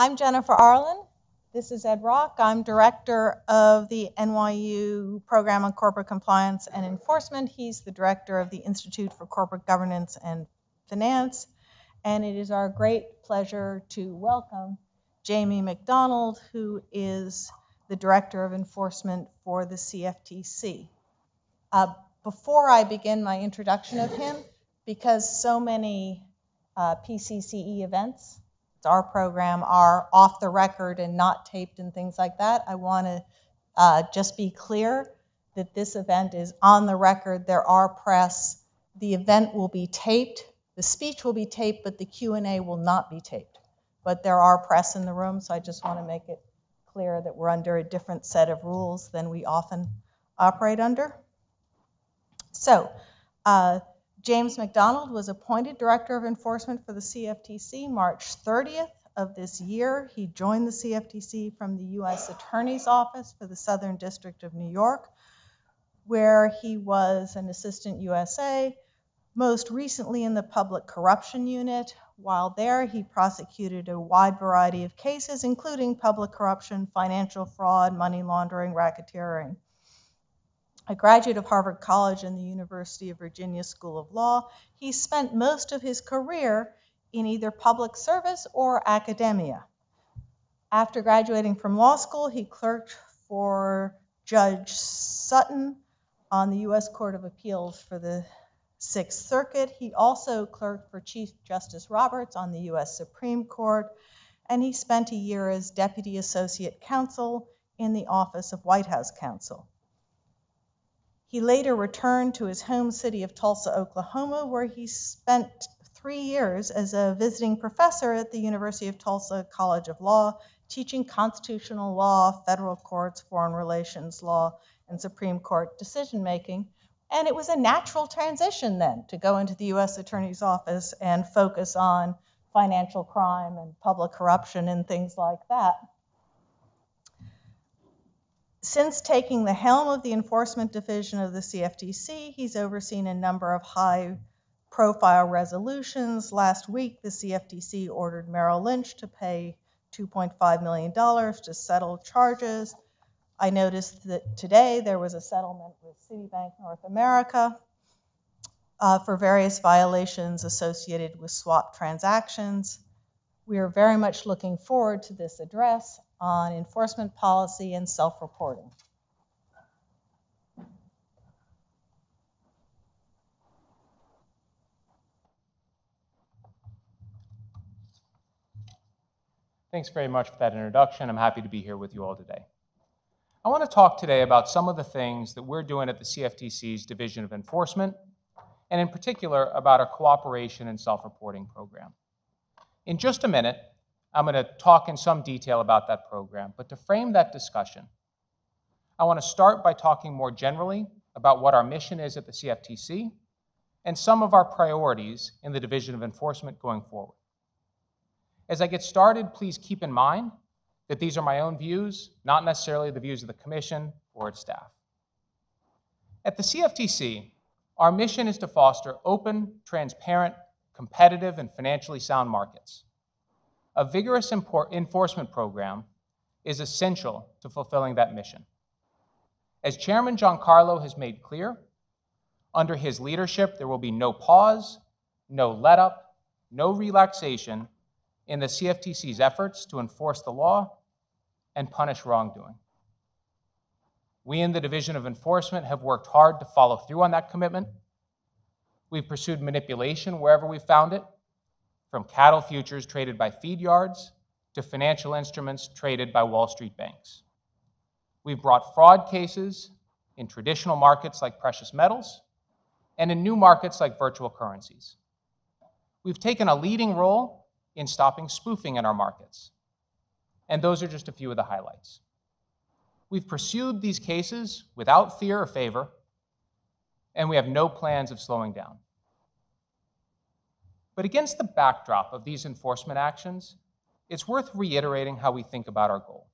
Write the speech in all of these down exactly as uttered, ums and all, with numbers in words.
I'm Jennifer Arlen. This is Ed Rock. I'm director of the N Y U Program on Corporate Compliance and Enforcement. He's the director of the Institute for Corporate Governance and Finance. And it is our great pleasure to welcome Jamie McDonald, who is the director of enforcement for the C F T C. Uh, before I begin my introduction of him, because so many uh, P C C E events, it's our program, are off the record and not taped and things like that, I want to uh, just be clear that this event is on the record. There are press. The event will be taped. The speech will be taped, but the Q and A will not be taped. But there are press in the room, so I just want to make it clear that we're under a different set of rules than we often operate under. So uh, James McDonald was appointed Director of Enforcement for the C F T C March thirtieth of this year. He joined the C F T C from the U S Attorney's Office for the Southern District of New York, where he was an Assistant U S A. Most recently in the Public Corruption Unit. While there, he prosecuted a wide variety of cases, including public corruption, financial fraud, money laundering, racketeering. A graduate of Harvard College and the University of Virginia School of Law, he spent most of his career in either public service or academia. After graduating from law school, he clerked for Judge Sutton on the U S Court of Appeals for the Sixth Circuit. He also clerked for Chief Justice Roberts on the U S Supreme Court, and he spent a year as Deputy Associate Counsel in the Office of White House Counsel. He later returned to his home city of Tulsa, Oklahoma, where he spent three years as a visiting professor at the University of Tulsa College of Law, teaching constitutional law, federal courts, foreign relations law, and Supreme Court decision-making. And it was a natural transition then to go into the U S Attorney's Office and focus on financial crime and public corruption and things like that. Since taking the helm of the Enforcement Division of the C F T C, he's overseen a number of high-profile resolutions. Last week, the C F T C ordered Merrill Lynch to pay two point five million dollars to settle charges. I noticed that today there was a settlement with Citibank North America uh, for various violations associated with swap transactions. We are very much looking forward to this address on enforcement policy and self-reporting. Thanks very much for that introduction. I'm happy to be here with you all today. I want to talk today about some of the things that we're doing at the C F T C's Division of Enforcement, and in particular about our cooperation and self-reporting program. In just a minute, I'm going to talk in some detail about that program, but to frame that discussion, I want to start by talking more generally about what our mission is at the C F T C and some of our priorities in the Division of Enforcement going forward. As I get started, please keep in mind that these are my own views, not necessarily the views of the Commission or its staff. At the C F T C, our mission is to foster open, transparent, competitive, and financially sound markets. A vigorous enforcement program is essential to fulfilling that mission. As Chairman Giancarlo has made clear, under his leadership, there will be no pause, no let-up, no relaxation in the C F T C's efforts to enforce the law and punish wrongdoing. We in the Division of Enforcement have worked hard to follow through on that commitment. We've pursued manipulation wherever we found it, from cattle futures traded by feed yards to financial instruments traded by Wall Street banks. We've brought fraud cases in traditional markets like precious metals and in new markets like virtual currencies. We've taken a leading role in stopping spoofing in our markets. And those are just a few of the highlights. We've pursued these cases without fear or favor, and we have no plans of slowing down. But against the backdrop of these enforcement actions, it's worth reiterating how we think about our goal.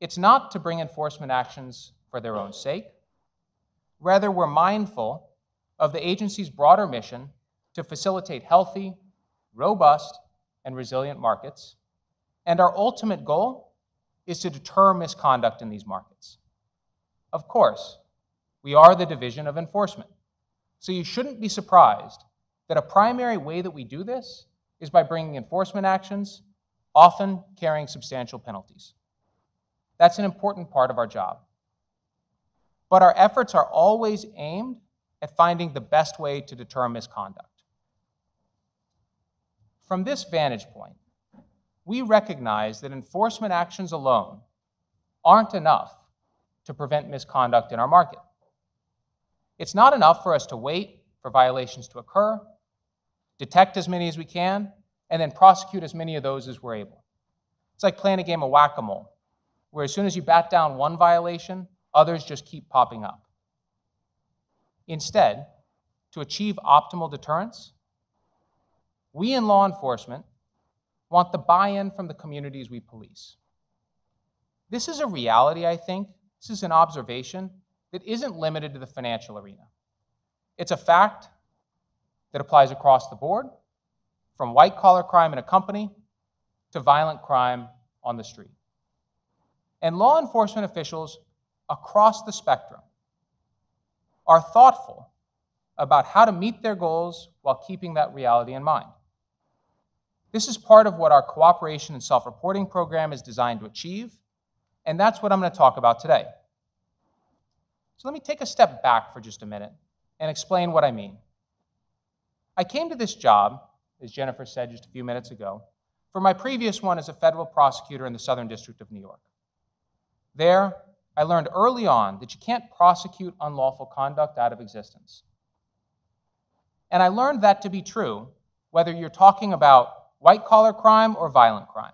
It's not to bring enforcement actions for their own sake. Rather, we're mindful of the agency's broader mission to facilitate healthy, robust, and resilient markets And our ultimate goal is to deter misconduct in these markets. Of course, we are the division of enforcement. So you shouldn't be surprised that a primary way that we do this is by bringing enforcement actions, often carrying substantial penalties. That's an important part of our job. But our efforts are always aimed at finding the best way to deter misconduct. From this vantage point, we recognize that enforcement actions alone aren't enough to prevent misconduct in our market. It's not enough for us to wait for violations to occur, detect as many as we can, and then prosecute as many of those as we're able. It's like playing a game of whack-a-mole, where as soon as you bat down one violation, others just keep popping up. Instead, to achieve optimal deterrence, we in law enforcement want the buy-in from the communities we police. This is a reality, I think. This is an observation that isn't limited to the financial arena. It's a fact that applies across the board, from white-collar crime in a company to violent crime on the street. And law enforcement officials across the spectrum are thoughtful about how to meet their goals while keeping that reality in mind. This is part of what our cooperation and self-reporting program is designed to achieve, and that's what I'm going to talk about today. So let me take a step back for just a minute and explain what I mean. I came to this job, as Jennifer said just a few minutes ago, for my previous one as a federal prosecutor in the Southern District of New York. There, I learned early on that you can't prosecute unlawful conduct out of existence. And I learned that to be true, whether you're talking about white-collar crime or violent crime.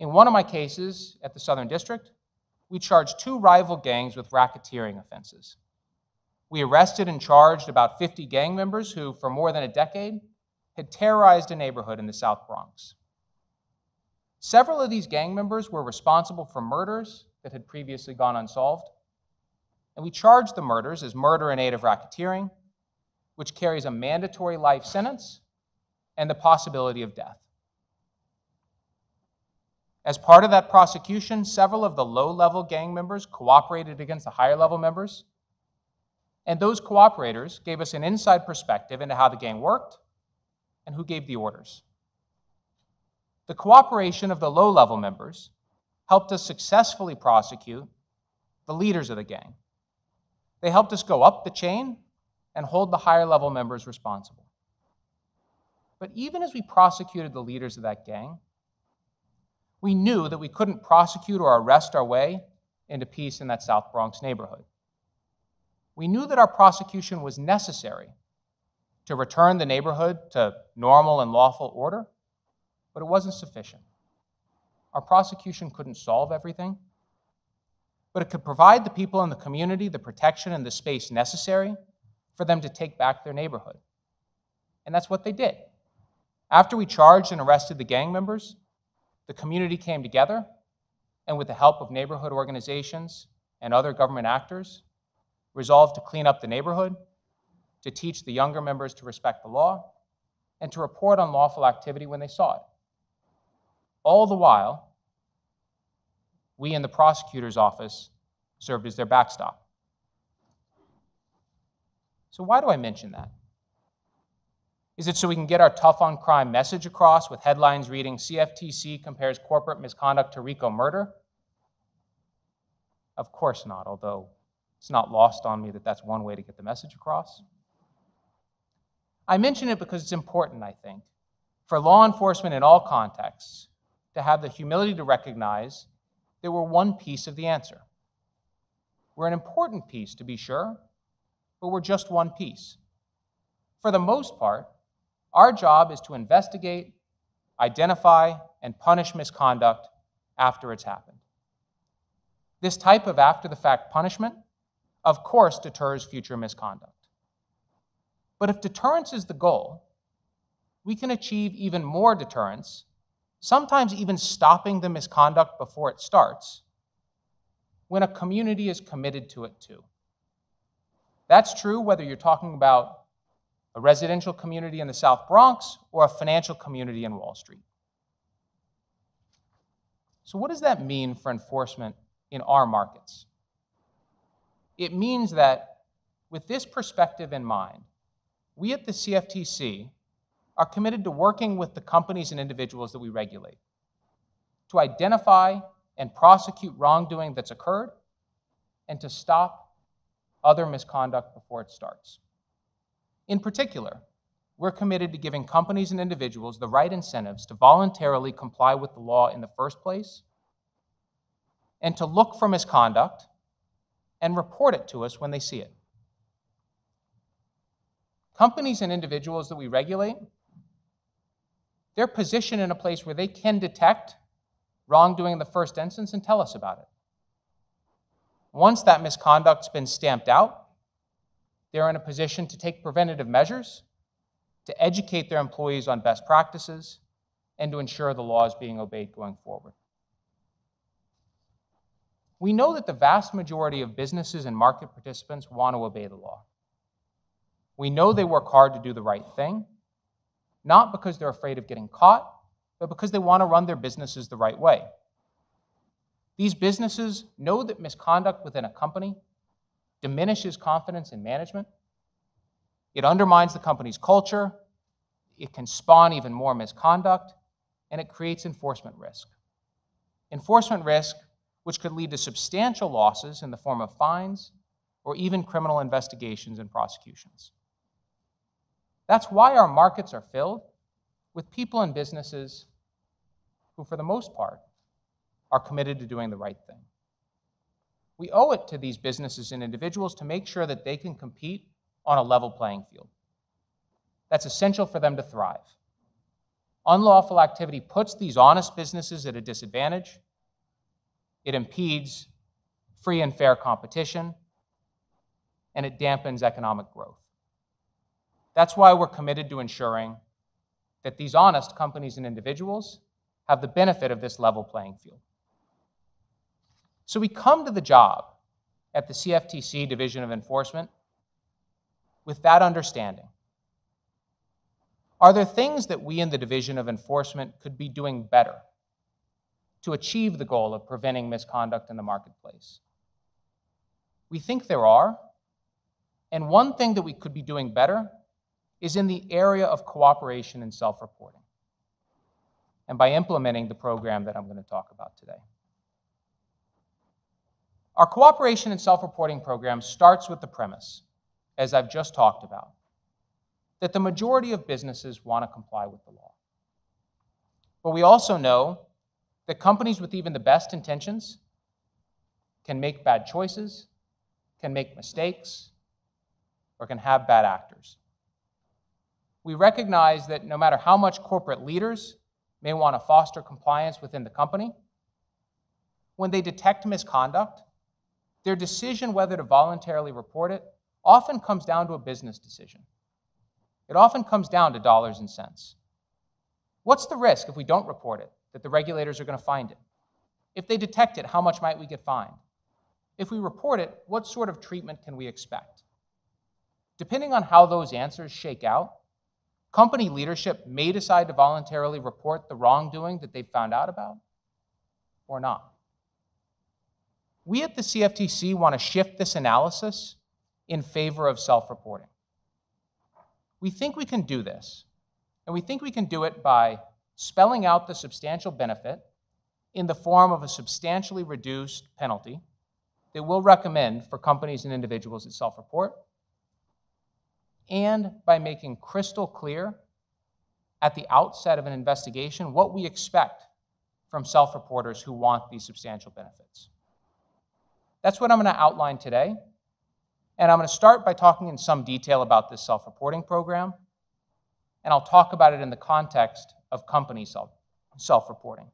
In one of my cases at the Southern District, we charged two rival gangs with racketeering offenses. We arrested and charged about fifty gang members who, for more than a decade, had terrorized a neighborhood in the South Bronx. Several of these gang members were responsible for murders that had previously gone unsolved, and we charged the murders as murder in aid of racketeering, which carries a mandatory life sentence and the possibility of death. As part of that prosecution, several of the low-level gang members cooperated against the higher-level members, and those cooperators gave us an inside perspective into how the gang worked and who gave the orders. The cooperation of the low-level members helped us successfully prosecute the leaders of the gang. They helped us go up the chain and hold the higher-level members responsible. But even as we prosecuted the leaders of that gang, we knew that we couldn't prosecute or arrest our way into peace in that South Bronx neighborhood. We knew that our prosecution was necessary to return the neighborhood to normal and lawful order, but it wasn't sufficient. Our prosecution couldn't solve everything, but it could provide the people in the community the protection and the space necessary for them to take back their neighborhood. And that's what they did. After we charged and arrested the gang members, the community came together, and with the help of neighborhood organizations and other government actors, resolved to clean up the neighborhood, to teach the younger members to respect the law, and to report unlawful activity when they saw it. All the while, we in the prosecutor's office served as their backstop. So why do I mention that? Is it so we can get our tough-on-crime message across with headlines reading, C F T C compares corporate misconduct to RICO murder? Of course not, although it's not lost on me that that's one way to get the message across. I mention it because it's important, I think, for law enforcement in all contexts to have the humility to recognize that we're one piece of the answer. We're an important piece, to be sure, but we're just one piece. For the most part, our job is to investigate, identify, and punish misconduct after it's happened. This type of after-the-fact punishment, of course, deters future misconduct. But if deterrence is the goal, we can achieve even more deterrence, sometimes even stopping the misconduct before it starts, when a community is committed to it too. That's true whether you're talking about a residential community in the South Bronx or a financial community in Wall Street. So what does that mean for enforcement in our markets? It means that with this perspective in mind, we at the C F T C are committed to working with the companies and individuals that we regulate to identify and prosecute wrongdoing that's occurred and to stop other misconduct before it starts. In particular, we're committed to giving companies and individuals the right incentives to voluntarily comply with the law in the first place and to look for misconduct and report it to us when they see it. Companies and individuals that we regulate, they're positioned in a place where they can detect wrongdoing in the first instance and tell us about it. Once that misconduct's been stamped out, they're in a position to take preventative measures, to educate their employees on best practices, and to ensure the law is being obeyed going forward. We know that the vast majority of businesses and market participants want to obey the law. We know they work hard to do the right thing, not because they're afraid of getting caught, but because they want to run their businesses the right way. These businesses know that misconduct within a company diminishes confidence in management. It undermines the company's culture, it can spawn even more misconduct, and it creates enforcement risk. Enforcement risk, which could lead to substantial losses in the form of fines or even criminal investigations and prosecutions. That's why our markets are filled with people and businesses who, for the most part, are committed to doing the right thing. We owe it to these businesses and individuals to make sure that they can compete on a level playing field. That's essential for them to thrive. Unlawful activity puts these honest businesses at a disadvantage. It impedes free and fair competition, and it dampens economic growth. That's why we're committed to ensuring that these honest companies and individuals have the benefit of this level playing field. So we come to the job at the C F T C Division of Enforcement with that understanding. Are there things that we in the Division of Enforcement could be doing better to achieve the goal of preventing misconduct in the marketplace? We think there are, and one thing that we could be doing better is in the area of cooperation and self-reporting, and by implementing the program that I'm going to talk about today. Our cooperation and self-reporting program starts with the premise, as I've just talked about, that the majority of businesses want to comply with the law. But we also know that companies with even the best intentions can make bad choices, can make mistakes, or can have bad actors. We recognize that no matter how much corporate leaders may want to foster compliance within the company, when they detect misconduct, their decision whether to voluntarily report it often comes down to a business decision. It often comes down to dollars and cents. What's the risk if we don't report it, that the regulators are going to find it? If they detect it, how much might we get fined? If we report it, what sort of treatment can we expect? Depending on how those answers shake out, company leadership may decide to voluntarily report the wrongdoing that they've found out about, or not. We at the C F T C want to shift this analysis in favor of self-reporting. We think we can do this, and we think we can do it by spelling out the substantial benefit in the form of a substantially reduced penalty that we'll recommend for companies and individuals that self-report, and by making crystal clear at the outset of an investigation what we expect from self-reporters who want these substantial benefits. That's what I'm going to outline today, and I'm going to start by talking in some detail about this self-reporting program, and I'll talk about it in the context of company self-reporting.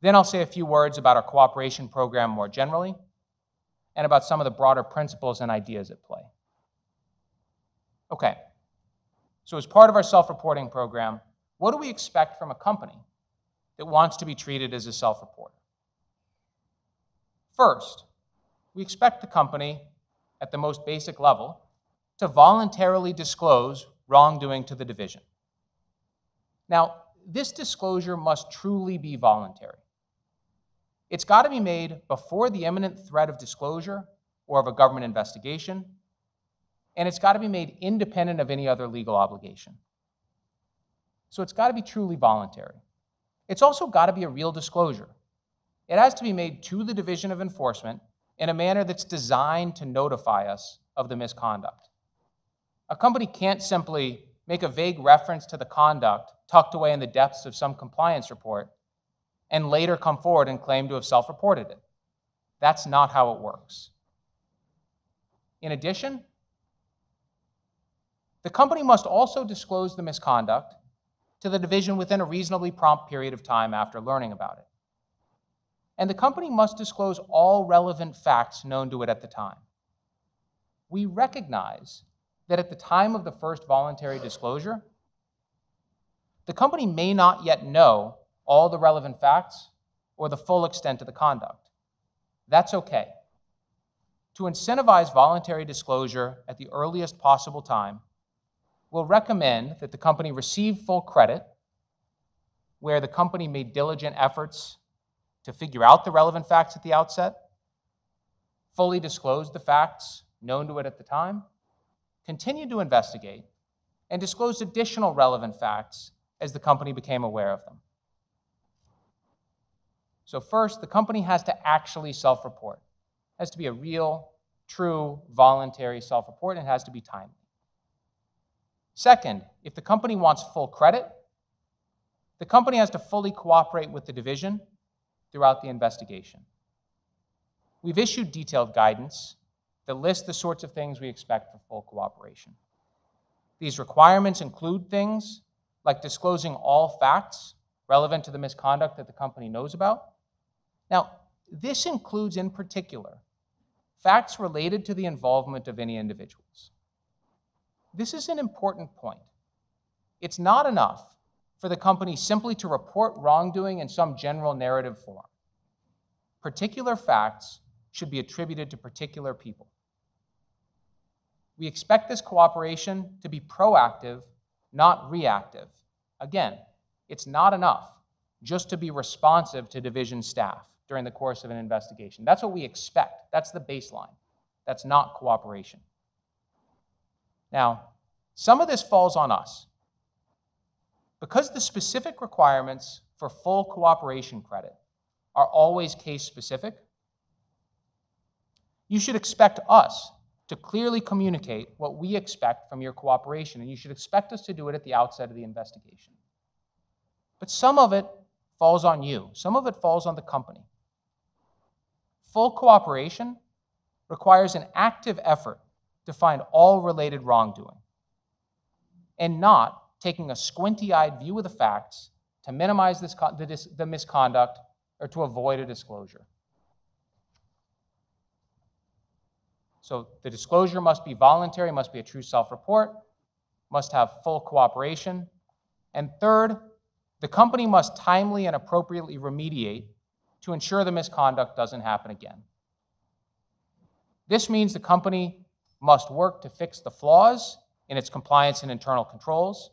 Then I'll say a few words about our cooperation program more generally, and about some of the broader principles and ideas at play. Okay, so as part of our self-reporting program, what do we expect from a company that wants to be treated as a self-reporter? First, we expect the company, at the most basic level, to voluntarily disclose wrongdoing to the division. Now, this disclosure must truly be voluntary. It's got to be made before the imminent threat of disclosure or of a government investigation, and it's got to be made independent of any other legal obligation. So it's got to be truly voluntary. It's also got to be a real disclosure. It has to be made to the Division of Enforcement in a manner that's designed to notify us of the misconduct. A company can't simply make a vague reference to the conduct tucked away in the depths of some compliance report and later come forward and claim to have self-reported it. That's not how it works. In addition, the company must also disclose the misconduct to the division within a reasonably prompt period of time after learning about it. And the company must disclose all relevant facts known to it at the time. We recognize that at the time of the first voluntary disclosure, the company may not yet know all the relevant facts or the full extent of the conduct. That's okay. To incentivize voluntary disclosure at the earliest possible time, we'll recommend that the company receive full credit where the company made diligent efforts to figure out the relevant facts at the outset, fully disclose the facts known to it at the time, continue to investigate, and disclose additional relevant facts as the company became aware of them. So first, the company has to actually self-report. It has to be a real, true, voluntary self-report, and it has to be timely. Second, if the company wants full credit, the company has to fully cooperate with the division throughout the investigation. We've issued detailed guidance that lists the sorts of things we expect for full cooperation. These requirements include things like disclosing all facts relevant to the misconduct that the company knows about. Now, this includes, in particular, facts related to the involvement of any individuals. This is an important point. It's not enough for the company simply to report wrongdoing in some general narrative form. Particular facts should be attributed to particular people. We expect this cooperation to be proactive, not reactive. Again, it's not enough just to be responsive to division staff during the course of an investigation. That's what we expect. That's the baseline. That's not cooperation. Now, some of this falls on us. Because the specific requirements for full cooperation credit are always case-specific, you should expect us to clearly communicate what we expect from your cooperation, and you should expect us to do it at the outset of the investigation. But some of it falls on you. Some of it falls on the company. Full cooperation requires an active effort to find all related wrongdoing and not taking a squinty-eyed view of the facts to minimize this, the, the misconduct or to avoid a disclosure. So the disclosure must be voluntary, must be a true self-report, must have full cooperation. And third, the company must timely and appropriately remediate to ensure the misconduct doesn't happen again. This means the company must work to fix the flaws in its compliance and internal controls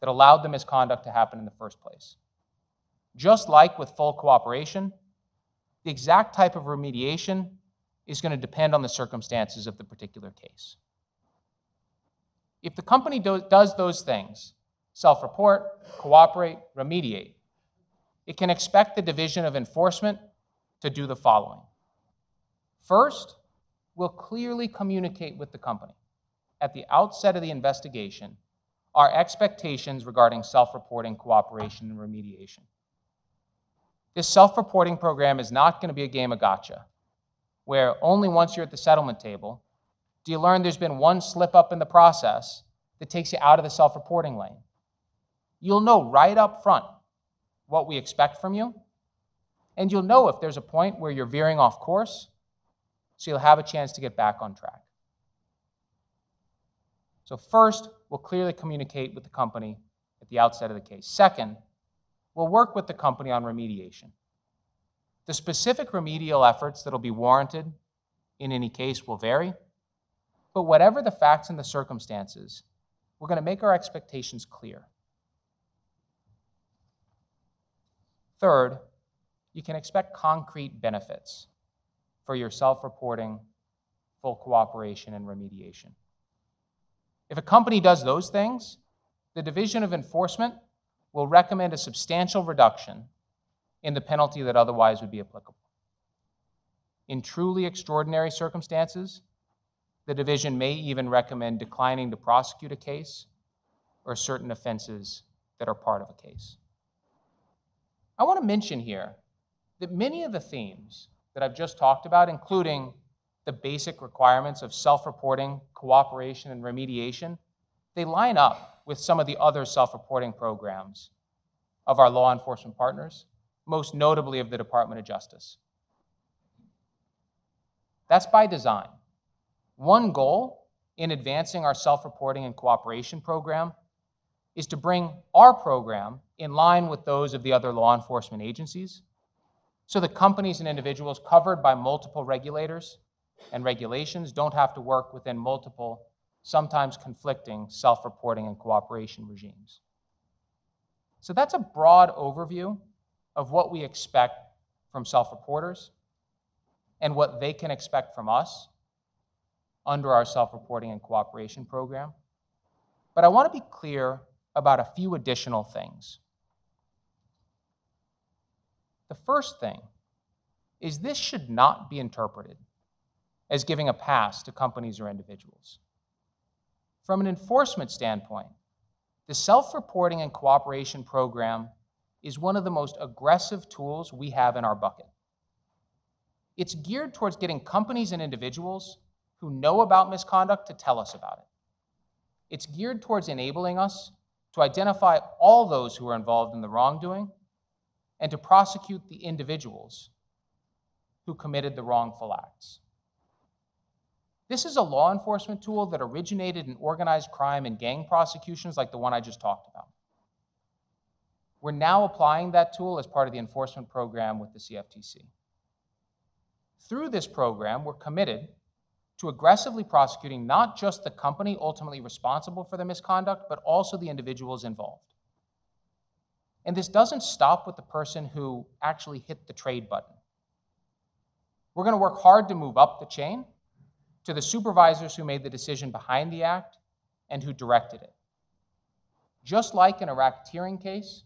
that allowed the misconduct to happen in the first place. Just like with full cooperation, the exact type of remediation is going to depend on the circumstances of the particular case. If the company do- does those things, self-report, cooperate, remediate, it can expect the Division of Enforcement to do the following. First, we'll clearly communicate with the company at the outset of the investigation our expectations regarding self-reporting, cooperation, and remediation. This self-reporting program is not going to be a game of gotcha, where only once you're at the settlement table do you learn there's been one slip-up in the process that takes you out of the self-reporting lane. You'll know right up front what we expect from you, and you'll know if there's a point where you're veering off course, so you'll have a chance to get back on track. So first, we'll clearly communicate with the company at the outset of the case. Second, we'll work with the company on remediation. The specific remedial efforts that'll be warranted in any case will vary, but whatever the facts and the circumstances, we're going to make our expectations clear. Third, you can expect concrete benefits for your self-reporting, full cooperation, and remediation. If a company does those things, the Division of Enforcement will recommend a substantial reduction in the penalty that otherwise would be applicable. In truly extraordinary circumstances, the division may even recommend declining to prosecute a case or certain offenses that are part of a case. I want to mention here that many of the themes that I've just talked about, including the basic requirements of self-reporting, cooperation, and remediation, they line up with some of the other self-reporting programs of our law enforcement partners, most notably of the Department of Justice. That's by design. One goal in advancing our self-reporting and cooperation program is to bring our program in line with those of the other law enforcement agencies, so that companies and individuals covered by multiple regulators and regulations don't have to work within multiple, sometimes conflicting, self-reporting and cooperation regimes. So that's a broad overview of what we expect from self-reporters and what they can expect from us under our self-reporting and cooperation program. But I want to be clear about a few additional things. The first thing is this should not be interpreted as giving a pass to companies or individuals. From an enforcement standpoint, the self-reporting and cooperation program is one of the most aggressive tools we have in our bucket. It's geared towards getting companies and individuals who know about misconduct to tell us about it. It's geared towards enabling us to identify all those who are involved in the wrongdoing and to prosecute the individuals who committed the wrongful acts. This is a law enforcement tool that originated in organized crime and gang prosecutions like the one I just talked about. We're now applying that tool as part of the enforcement program with the C F T C. Through this program, we're committed to aggressively prosecuting not just the company ultimately responsible for the misconduct, but also the individuals involved. And this doesn't stop with the person who actually hit the trade button. We're going to work hard to move up the chain to the supervisors who made the decision behind the act and who directed it. Just like in a racketeering case,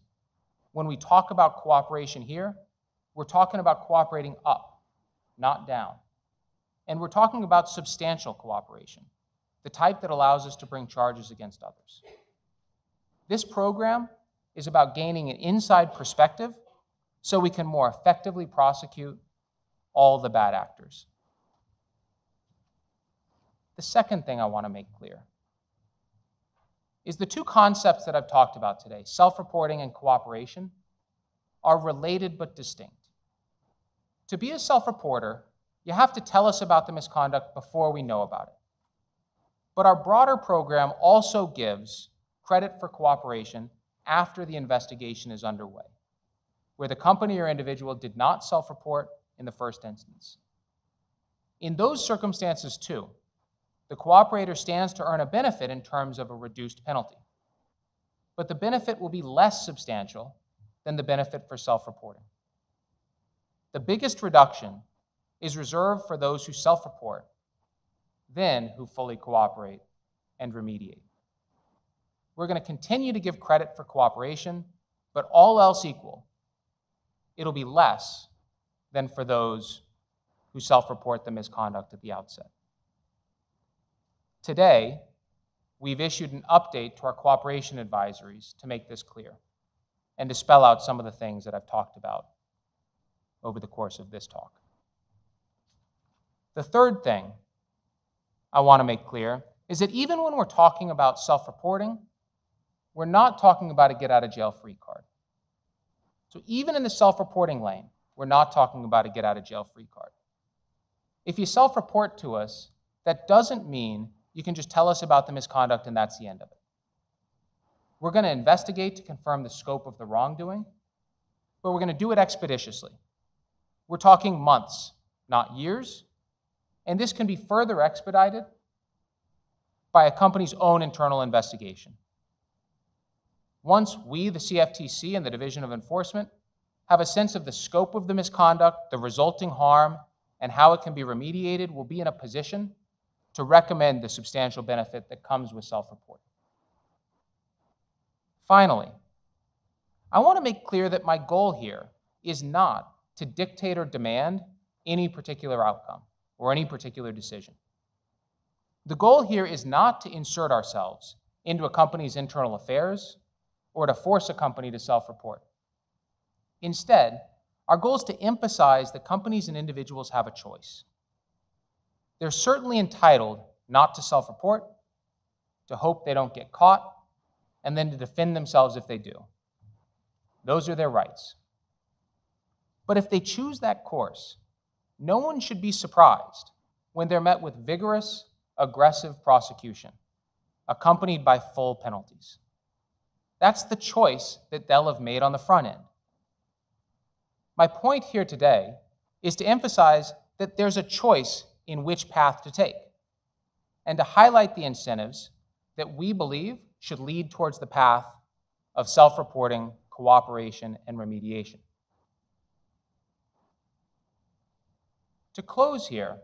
when we talk about cooperation here, we're talking about cooperating up, not down. And we're talking about substantial cooperation, the type that allows us to bring charges against others. This program is about gaining an inside perspective so we can more effectively prosecute all the bad actors. The second thing I want to make clear is the two concepts that I've talked about today, self-reporting and cooperation, are related but distinct. To be a self-reporter, you have to tell us about the misconduct before we know about it. But our broader program also gives credit for cooperation after the investigation is underway, where the company or individual did not self-report in the first instance. In those circumstances, too, the cooperator stands to earn a benefit in terms of a reduced penalty. But the benefit will be less substantial than the benefit for self-reporting. The biggest reduction is reserved for those who self-report, then who fully cooperate and remediate. We're going to continue to give credit for cooperation, but all else equal, it'll be less than for those who self-report the misconduct at the outset. Today, we've issued an update to our cooperation advisories to make this clear and to spell out some of the things that I've talked about over the course of this talk. The third thing I want to make clear is that even when we're talking about self-reporting, we're not talking about a get-out-of-jail-free card. So even in the self-reporting lane, we're not talking about a get-out-of-jail-free card. If you self-report to us, that doesn't mean you can just tell us about the misconduct and that's the end of it. We're going to investigate to confirm the scope of the wrongdoing, but we're going to do it expeditiously. We're talking months, not years, and this can be further expedited by a company's own internal investigation. Once we, the C F T C and the Division of Enforcement, have a sense of the scope of the misconduct, the resulting harm, and how it can be remediated will be in a position to recommend the substantial benefit that comes with self-reporting. Finally, I want to make clear that my goal here is not to dictate or demand any particular outcome or any particular decision. The goal here is not to insert ourselves into a company's internal affairs or to force a company to self-report. Instead, our goal is to emphasize that companies and individuals have a choice. They're certainly entitled not to self-report, to hope they don't get caught, and then to defend themselves if they do. Those are their rights. But if they choose that course, no one should be surprised when they're met with vigorous, aggressive prosecution, accompanied by full penalties. That's the choice that they'll have made on the front end. My point here today is to emphasize that there's a choice in which path to take, and to highlight the incentives that we believe should lead towards the path of self-reporting, cooperation, and remediation. To close here,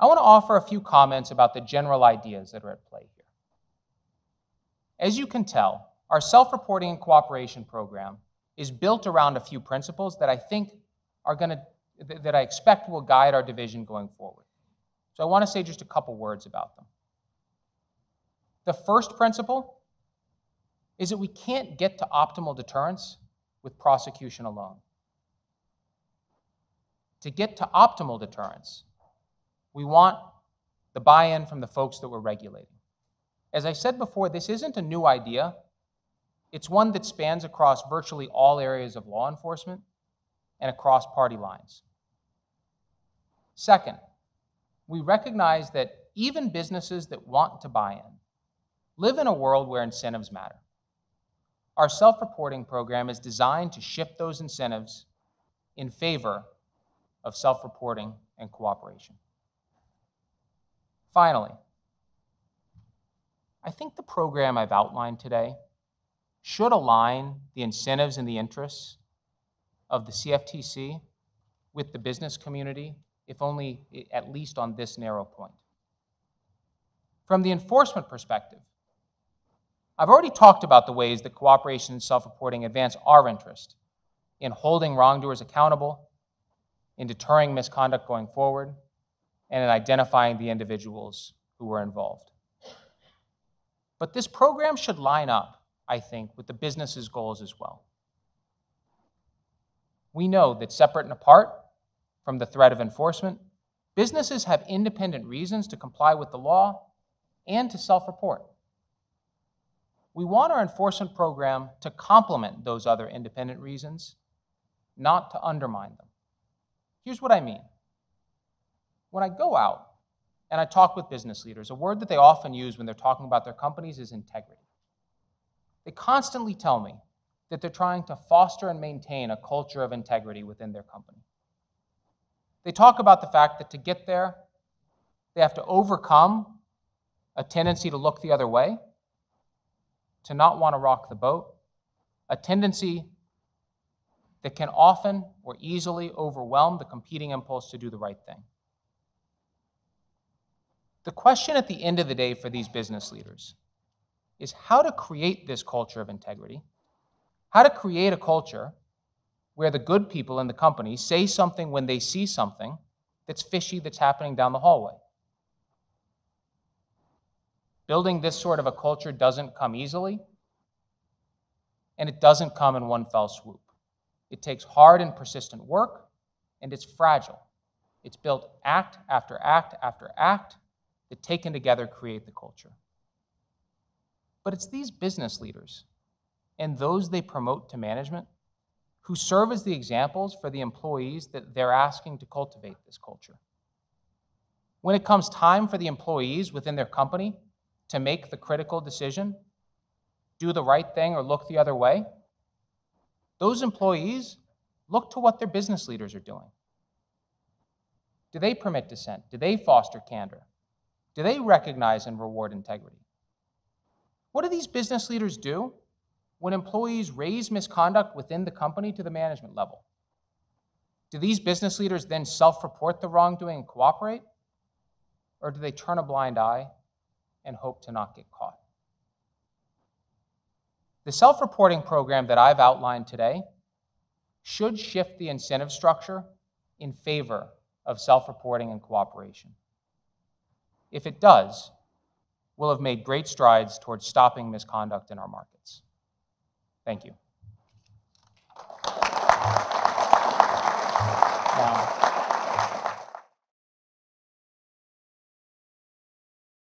I want to offer a few comments about the general ideas that are at play here. As you can tell, our self-reporting and cooperation program is built around a few principles that I think are going to, that I expect will guide our division going forward. So I want to say just a couple words about them. The first principle is that we can't get to optimal deterrence with prosecution alone. To get to optimal deterrence, we want the buy-in from the folks that we're regulating. As I said before, this isn't a new idea. It's one that spans across virtually all areas of law enforcement and across party lines. Second, we recognize that even businesses that want to buy in live in a world where incentives matter. Our self-reporting program is designed to shift those incentives in favor of self-reporting and cooperation. Finally, I think the program I've outlined today should align the incentives and the interests of the C F T C with the business community, if only at least on this narrow point. From the enforcement perspective, I've already talked about the ways that cooperation and self-reporting advance our interest in holding wrongdoers accountable, in deterring misconduct going forward, and in identifying the individuals who were involved. But this program should line up, I think, with the business's goals as well. We know that separate and apart from the threat of enforcement, businesses have independent reasons to comply with the law and to self-report. We want our enforcement program to complement those other independent reasons, not to undermine them. Here's what I mean. When I go out and I talk with business leaders, a word that they often use when they're talking about their companies is integrity. They constantly tell me that they're trying to foster and maintain a culture of integrity within their company. They talk about the fact that to get there, they have to overcome a tendency to look the other way, to not want to rock the boat, a tendency that can often or easily overwhelm the competing impulse to do the right thing. The question at the end of the day for these business leaders is how to create this culture of integrity, how to create a culture where the good people in the company say something when they see something that's fishy that's happening down the hallway. Building this sort of a culture doesn't come easily, and it doesn't come in one fell swoop. It takes hard and persistent work, and it's fragile. It's built act after act after act that taken together create the culture. But it's these business leaders and those they promote to management who serve as the examples for the employees that they're asking to cultivate this culture. When it comes time for the employees within their company to make the critical decision, do the right thing or look the other way, those employees look to what their business leaders are doing. Do they permit dissent? Do they foster candor? Do they recognize and reward integrity? What do these business leaders do when employees raise misconduct within the company to the management level? Do these business leaders then self-report the wrongdoing and cooperate? Or do they turn a blind eye and hope to not get caught? The self-reporting program that I've outlined today should shift the incentive structure in favor of self-reporting and cooperation. If it does, we'll have made great strides towards stopping misconduct in our markets. Thank you.